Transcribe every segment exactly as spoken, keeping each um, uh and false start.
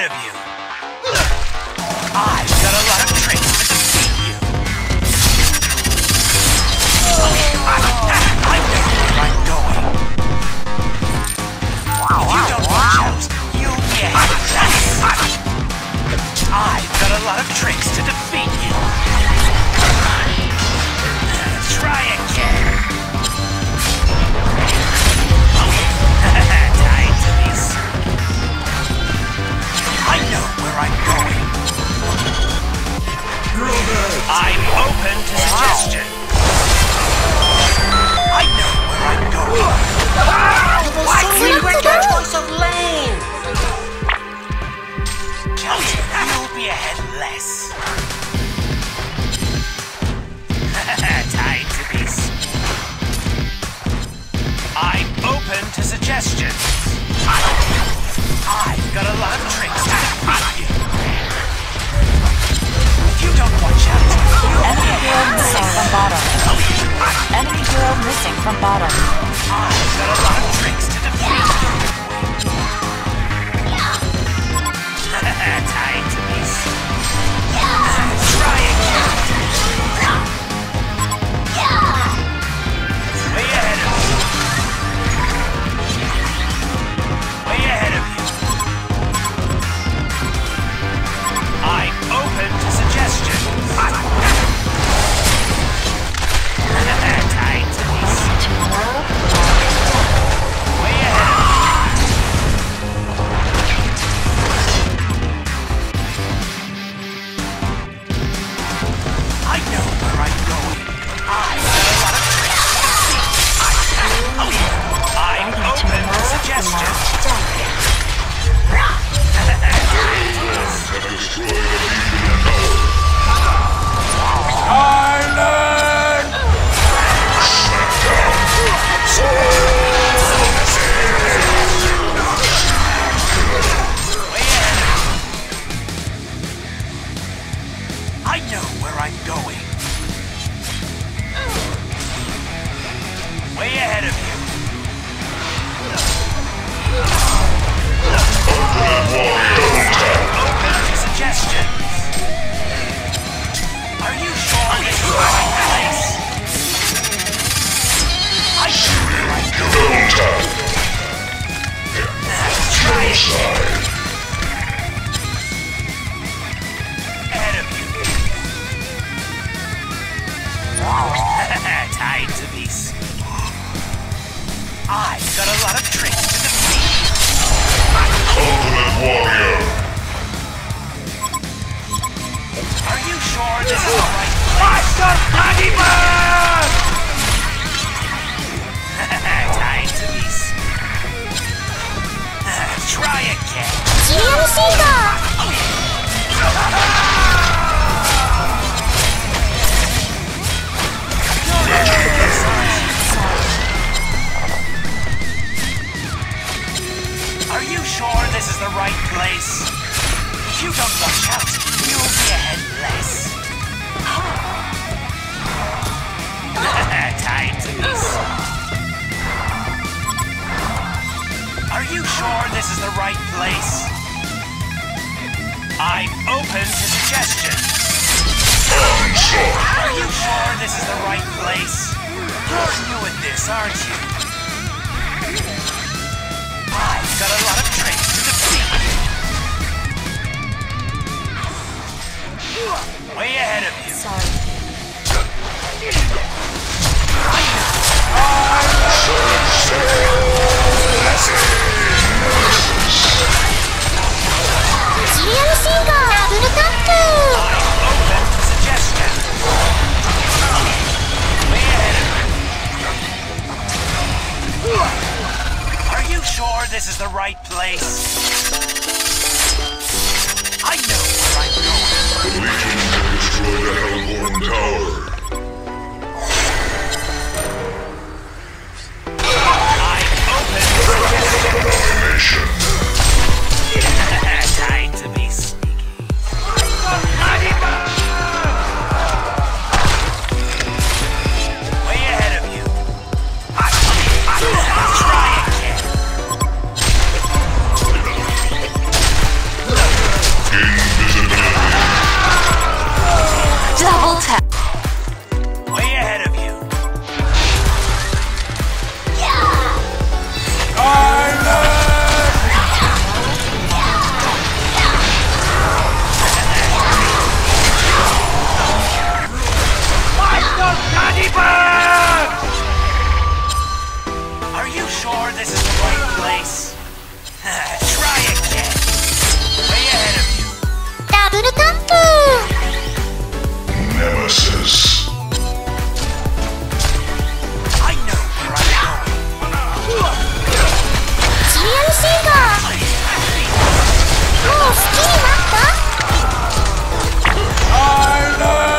ahead of you. I've got a lot of tricks to defeat you. I'm, I know where I'm going. You don't choose. You get it. I've got a lot of tricks to defeat you. Try again. Tied to these. I know where I'm going. I'm open to suggestion. I know where I'm going. What? You were the choice of lane. You'll be ahead less. Tied to this. I'm open to suggestions. I've got a lot of tricks to defeat you. If you don't watch out, enemy hero missing from bottom. Enemy hero missing from bottom. I've got a lot of tricks to defeat you. Tied to this. Try again. Way ahead of you. Way ahead of you. I'm open to suggestions. Tied to these. Way ahead of you. I know where I'm going. I I'm open to suggestions. Silent! Shut down! I know where I'm going. Way ahead of you. Open to suggestions. Are you sure this is the right place? I should be right. Let's try it. Ahead of you. Tied to this. I've got a lot of tricks to defeat. Ultimate warrior. Are you sure this is the right place? Master Pagibun! Tied to this. Try again. Zero Seeker! Are you sure this is the right place? If you don't watch out, you'll be ahead less. Tied to this. Are you sure this is the right place? I'm open to suggestions. Are you sure this is the right place? You're new at this, aren't you? I've got a lot of tricks to defeat. Way ahead of you. Sorry. I'm open to suggestions. Way ahead of you. Are you sure this is the right place? I know where I'm going. The Legion will destroy the Hellborn Tower. I'm open to suggestions. Domination. Tied to me speaking. Way ahead of you. I try it. sure this is the right place? Try again. Way ahead of you. Double Tampu! Nemesis. I know where I'm going. Zero Seeker! Oh, steam up, huh? Island!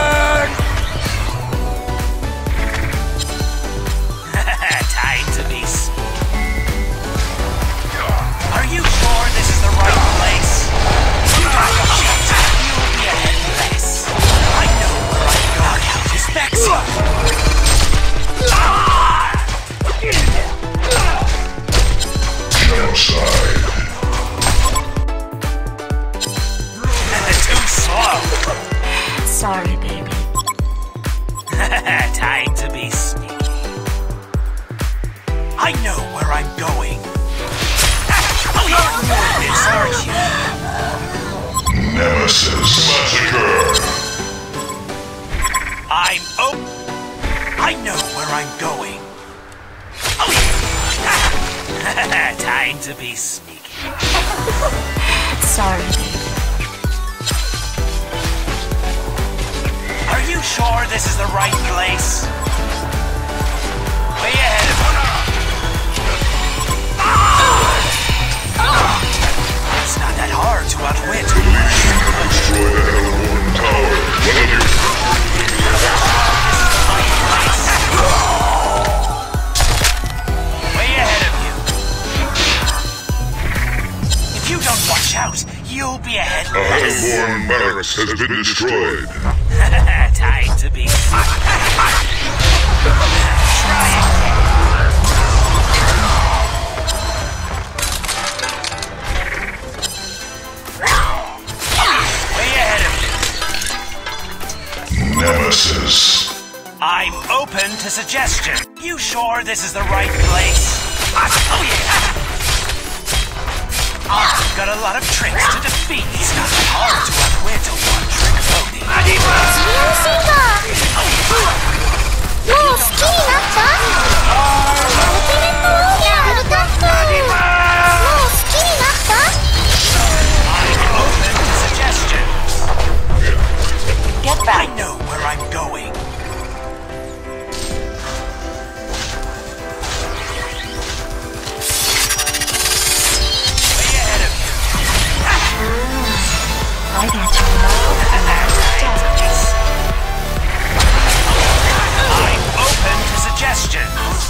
Sorry, baby. Time to be sneaky. I know where I'm going. Oh, you're doing this, aren't you? Nemesis Massacre. I'm oh. I know where I'm going. Oh, yeah. Time to be sneaky. Sorry, baby. Are you sure this is the right place? Way ahead of us. Ah! Ah! It's not that hard to outwit. At least you can destroy the Hellborn tower. What of you? Way ahead of you. If you don't watch out, you'll be ahead of us. The Hellborn barracks has been destroyed. Time to be fun. Try it. Way ahead of you. Nemesis. I'm open to suggestion. You sure this is the right place? Oh yeah. I've got a lot of tricks to defeat. It's not hard to outwit a one-trick pony. Adiwa! Zero Seeker! Whoa, ski nappa! Lieutenant Maria! Adiwa! Whoa, ski nappa! I'm open to suggestions. Get back! I know where I'm going. Way ahead of you. Oh, I got you. Suggestions. I'm open to suggestions.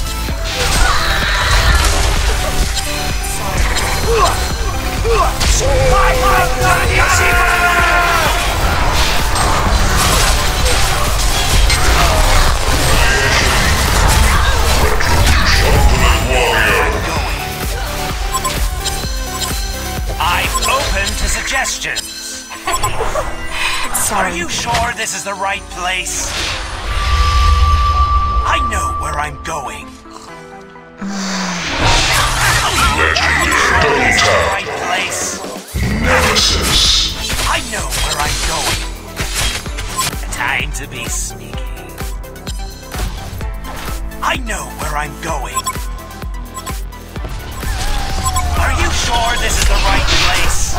Sorry. Are you sure this is the right place? I know where I'm going. Legendary Double Right place. Nemesis. I know where I'm going. Time to be sneaky. I know where I'm going. Are you sure this is the right place?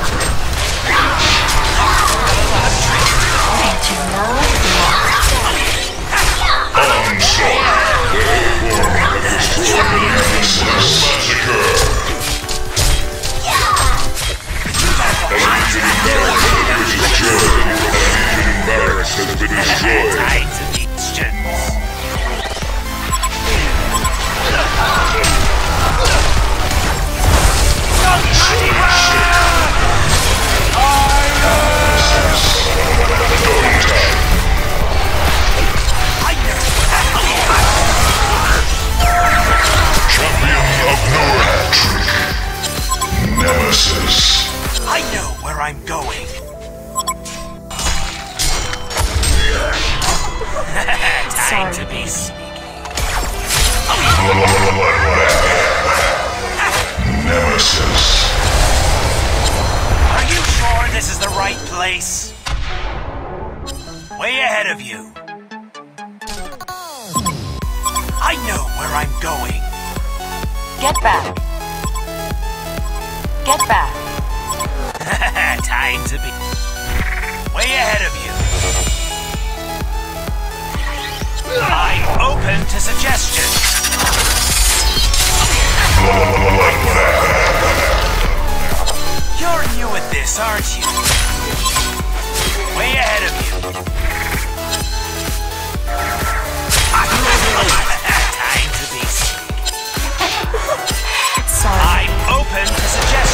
Thank you, Mo. I'm sorry. Hellborn has destroyed the Nemesis Massacre. An Legion barracks has been destroyed. An Legion barracks has been destroyed. I know. Of no hat-trick. Nemesis. I know where I'm going. Time Sorry. to be sneaky. Nemesis. Are you sure this is the right place? Way ahead of you. I know where I'm going. Get back. Get back. Time to be way ahead of you. I'm open to suggestions. You're new at this, aren't you? Way ahead of you. Time to be sorry. I'm open to suggestions.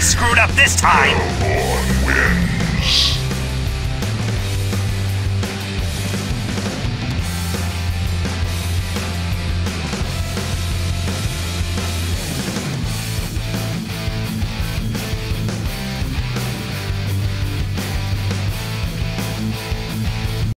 Screwed up this time!